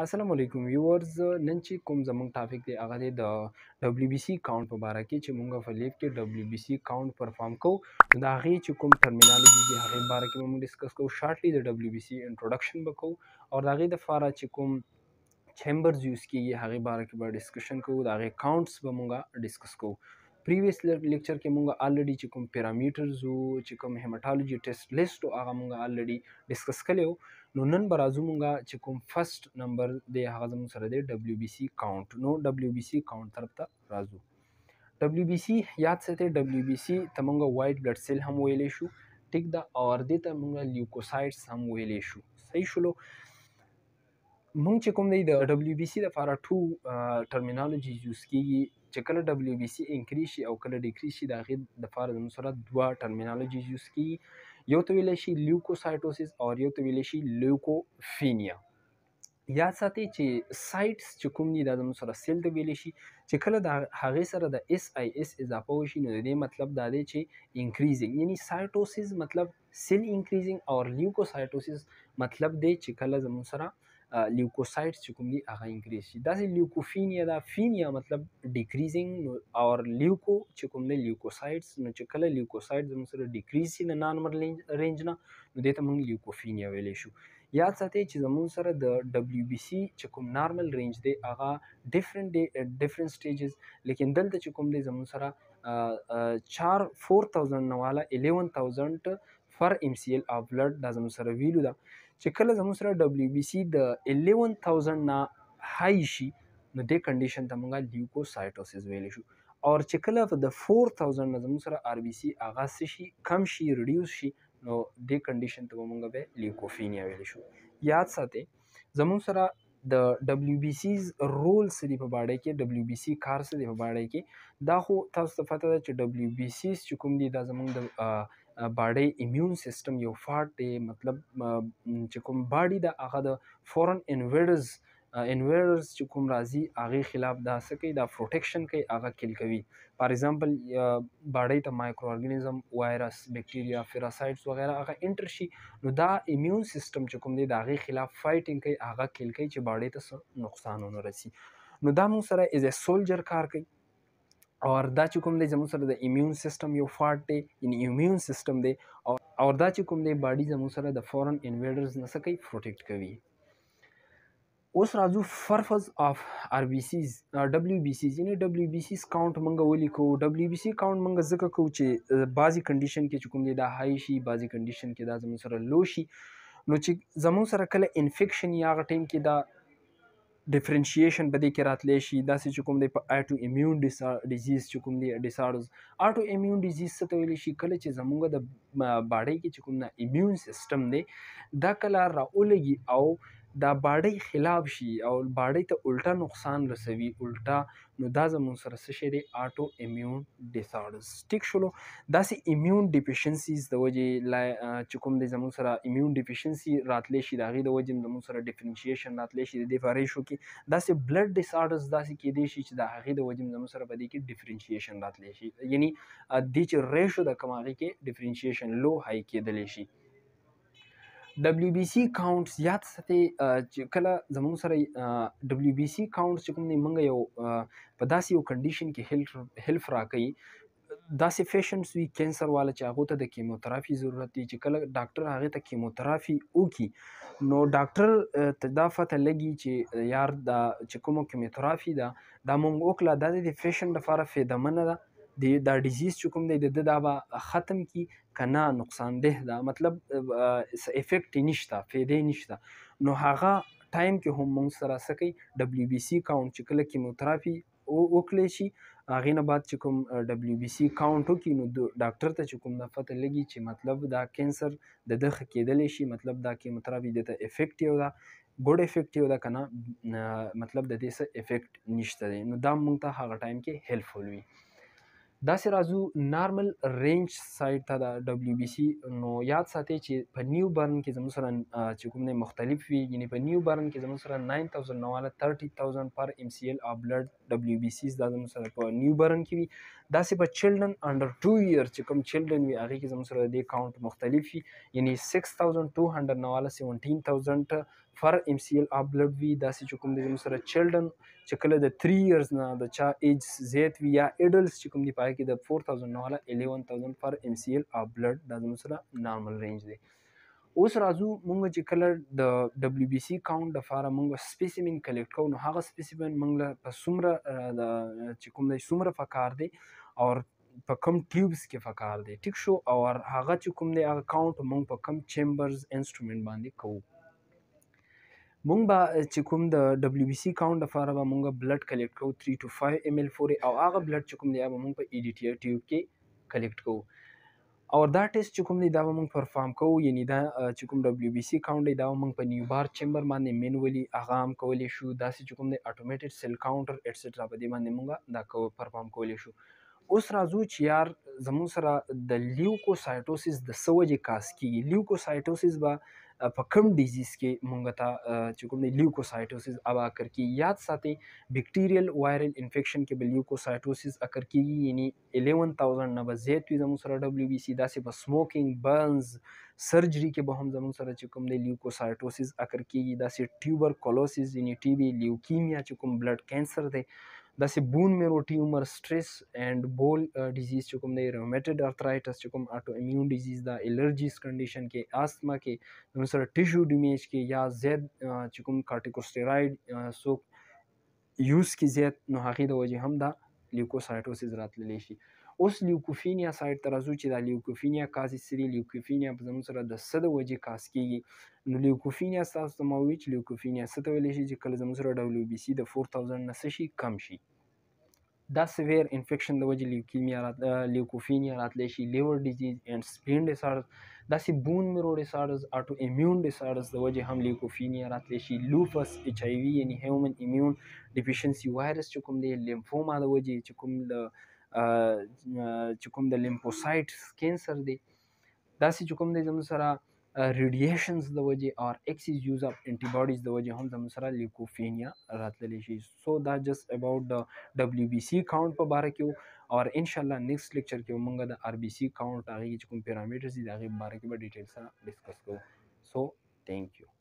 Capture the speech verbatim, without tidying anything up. Assalamualaikum viewers, nanchi cum zamang topic de agade the W B C count bara ke che munga falif ke W B C count perform ko da aghi che cum terminology de aghi bara ke mung discuss ko shortly the W B C introduction bako aur aghi the fara che cum chambers use ki ye aghi bara ke bar discussion ko da aghi counts bamunga discuss ko previous lecture ke munga already che cum parameters ho che cum hematology test list ho aga munga already discuss kaleo. Nu nan barazumunga ce cum first number de hazam sare de W B C count. No W B C count tarapta razu. W B C yaad sate W B C tamunga white blood cell ham wele shu. Tik da aur de tamunga leukocytes ham wele shu. Sahi shulo. Mung ce cum de W B C da fara two terminology use ki ce kala W B C increase shi au kala decrease shi da ghid da fara dum sara dua terminology use ki. Eu te vile și leukocytosis or eu te vile și leukopenia. Iar să te ce sites ce cum ni da dăm sora cel te vile și ce călă da hare sara da S I S izapau și nu de matlab da de ce increasing. Yani cytosis matlab cell increasing or leukocytosis matlab de ce călă dăm sora leukocytes ce cum ni aga increase și da se leukopenia da fenia matlab decreasing or leuko ce cum ne leukocytes nu ce călă leukocytes dăm sora decrease în normal range na nu de ta mung leukopenia vele și iar să te ce dăm sora the W B C ce cum normal range de aga different de at different stages lekin dal te ce cum de dăm sora patru patru mii nawala eleven thousand for M C L of blood da dăm sora velu da ce călă zăm sara W B C de eleven thousand na high și nu de condition tamunga leukocytosis vele și aur ce călă de four thousand na zăm sara R B C aga și cam și reduce și nu de condition tamunga be leukopenia vele și iar să te zăm sara the W B C's role se de pe bade ke W B C car se de pe bade ke da ho tas ta fata che W B C's chukum di da zamang da body immune system yo fart de matlab chukum body da aga da foreign invaders invaders chukum razi agi khilaf da sake da protection kai aga kill kavi for example body ta microorganism virus bacteria parasites wagaira aga enter shi no da immune system chukum di da agi khilaf fighting kai aga kill kai che body ta nuksan ono rasi no da mung sara is a soldier kar kai और दा चुकुम दे जमुसर the immune system यो फाटे इन immune system दे और और दा चुकुम दे बॉडी जमुसर द फॉरेन इन्वेडर्स न सके प्रोटेक्ट कवी उस राजू पर्पस ऑफ आरबीसीज डब्ल्यूबीसीज इन डब्ल्यूबीसीज काउंट मंगा ओली को डब्ल्यूबीसी काउंट मंगा जक को चे बाजी कंडीशन के चुकुम दे दा हाई शी बाजी कंडीशन के दा जमुसर लो शी नो चे जमुसर कल इन्फेक्शन या टाइम के दा differentiation bade ke ratle shi da se chukum de autoimmune disease chukum de disorders autoimmune disease se taweli shi kala che zamunga da bade ke chukum na immune system de da kala raulegi au da bade khilaf shi au bade ta ulta nuksan rasavi ulta nu da zamun sara se de autoimmune disorders tik shulo da se immune deficiencies da waje la chukum de zamun sara immune deficiency ratle shi da ghi da waje zamun sara differentiation ratle shi de fare shu ki da se blood disorders da se ke de shi da ghi da waje zamun sara bade ki differentiation ratle shi yani de che ratio da kamari ke differentiation low high ke dale shi W B C counts याद सते कला जमुन सर W B C counts चुकुम ने मंगा यो पदासी यो कंडीशन की हेल्प हेल्प राखई दासे पेशेंट्स वी कैंसर वाला चाहो ता द कीमोथेरेपी जरूरत थी कला डॉक्टर आगे तक कीमोथेरेपी ओ की नो डॉक्टर तदाफत लगी चे यार दा चकुमो कीमोथेरेपी दा दा मंग ओकला दा दे पेशेंट फरा फायदा मन दा de da disease chukum de de da ba khatam ki kana nuksan deh da matlab effect nishta fayde nishta no haga time ke hum mung sara sakai W B C count chikla chemotherapy o okle shi agina baat chukum W B C count ho ki no doctor ta chukum na fat lagi chi matlab da cancer de de khkedele shi matlab da chemotherapy de ta effective da good effective da kana matlab de desa effect nishta de no da mung ta haga time ke helpful wi da se razu normal range site ta da W B C no yaad sate che pa new burn ke zamusaran chukum ne mukhtalif wi yani pa new burn ke zamusaran nine thousand nawala thirty thousand per M C L of blood W B Cs da zamusar pa new burn ki wi da se pa children under two years chukum children wi age ke zamusar de count mukhtalif wi yani six thousand two hundred nawala seventeen thousand far M C L upload dasi chukum de musara children chakale the three years na the cha age zet via adults chukum di paaki the four thousand no hala eleven thousand far M C L upload da musara normal range de us razu munga chakale the W B C count da far munga specimen collect ko no haga specimen mungla sumra da chukum de sumra fakar de aur pe cam tubes ke fakar de tik show aur haga chukum de account mung pe cam chambers instrument bande ko mung ba chukum the W B C count da far ba munga blood collect ko three to five milliliters for aur aga blood chukum de aba mung pe E D T R tube ke collect ko aur da test chukum de da mung perform ko yani da chukum W B C count de da mung pe new bar chamber mane manually agam ko le shu da si chukum de automated cell counter etc ba de mane munga da ko perform ko le shu us razu ci yar zamun sara the leukocytosis the soje kaski leukocytosis ba pa kam disease ke mungata chukum leukocytosis aba karki yaad sate bacterial viral infection ke leukocytosis akar ki yani eleven thousand na bazet zamun sara W B C da se ba smoking burns surgery ke ba hum zamun sara chukum leukocytosis akar ki da se tuberculosis yani T B leukemia chukum blood cancer de da se bone marrow tumor stress and bowel uh, disease chukum de rheumatoid arthritis chukum autoimmune disease da allergies condition ke asthma ke anusar tissue damage ke ya zed uh, chukum corticosteroid uh, so use ki zed no haqi da waje ham da leukocytosis rat le shi us leukopenia side tarazu chi da leukopenia kasi siri leukopenia anusar da sad waje kas ki nu leukopenia sas to mawich leukopenia satawele shi kal zamusra W B C da four thousand nasashi kam shi da severe infection da waje leukemia leukopenia ratle shi liver disease and spleen disorders da si bone marrow disorders autoimmune disorders da waje ham leukopenia ratle shi lupus H I V yani human immune deficiency virus chukum de lymphoma da waje chukum da chukum da lymphocyte cancer de da si chukum de zamusra radiations the waje or excess use of antibodies the waje hum zamusara leukopenia ratleli shi. So that just about the W B C count pa bare kyo aur inshallah next lecture ke umunga the R B C count agi chukum parameters di agi bare ke ba details discuss ko. So thank you.